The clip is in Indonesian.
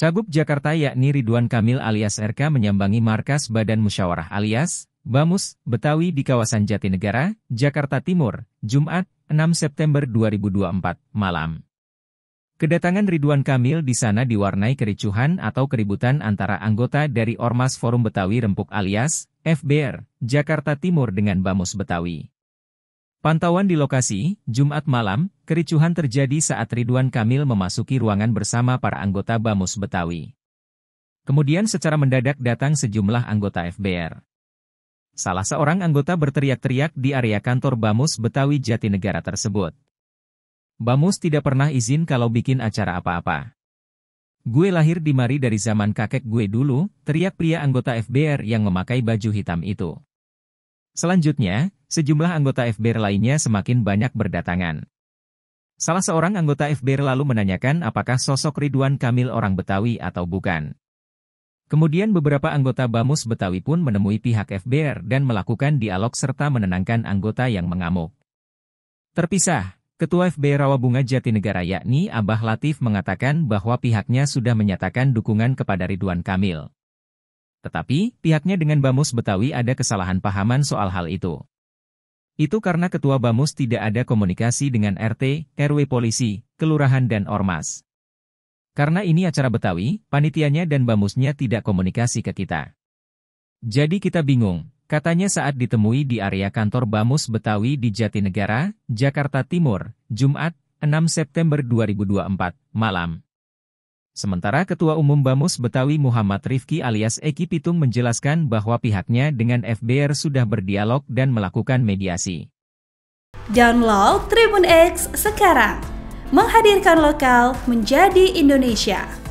Cagup Jakarta yakni Ridwan Kamil alias RK menyambangi markas Badan Musyawarah alias Bamus Betawi di kawasan Jatinegara, Jakarta Timur, Jumat, 6 September 2024, malam. Kedatangan Ridwan Kamil di sana diwarnai kericuhan atau keributan antara anggota dari Ormas Forum Betawi Rempuk alias FBR, Jakarta Timur dengan Bamus Betawi. Pantauan di lokasi, Jumat malam, kericuhan terjadi saat Ridwan Kamil memasuki ruangan bersama para anggota Bamus Betawi. Kemudian secara mendadak datang sejumlah anggota FBR. Salah seorang anggota berteriak-teriak di area kantor Bamus Betawi Jatinegara tersebut. Bamus tidak pernah izin kalau bikin acara apa-apa. Gue lahir di mari dari zaman kakek gue dulu, teriak pria anggota FBR yang memakai baju hitam itu. Selanjutnya, sejumlah anggota FBR lainnya semakin banyak berdatangan. Salah seorang anggota FBR lalu menanyakan apakah sosok Ridwan Kamil orang Betawi atau bukan. Kemudian beberapa anggota Bamus Betawi pun menemui pihak FBR dan melakukan dialog serta menenangkan anggota yang mengamuk. Terpisah. Ketua FBR Rawabunga Jatinegara yakni Abah Latief mengatakan bahwa pihaknya sudah menyatakan dukungan kepada Ridwan Kamil. Tetapi, pihaknya dengan Bamus Betawi ada kesalahan pahaman soal hal itu. Itu karena Ketua Bamus tidak ada komunikasi dengan RT, RW polisi, kelurahan dan ormas. Karena ini acara Betawi, panitianya dan Bamusnya tidak komunikasi ke kita. Jadi kita bingung. Katanya saat ditemui di area kantor Bamus Betawi di Jatinegara, Jakarta Timur, Jumat, 6 September 2024, malam. Sementara Ketua Umum Bamus Betawi Muhammad Rifqi alias Eki Pitung menjelaskan bahwa pihaknya dengan FBR sudah berdialog dan melakukan mediasi. Download Tribun X sekarang. Menghadirkan lokal menjadi Indonesia.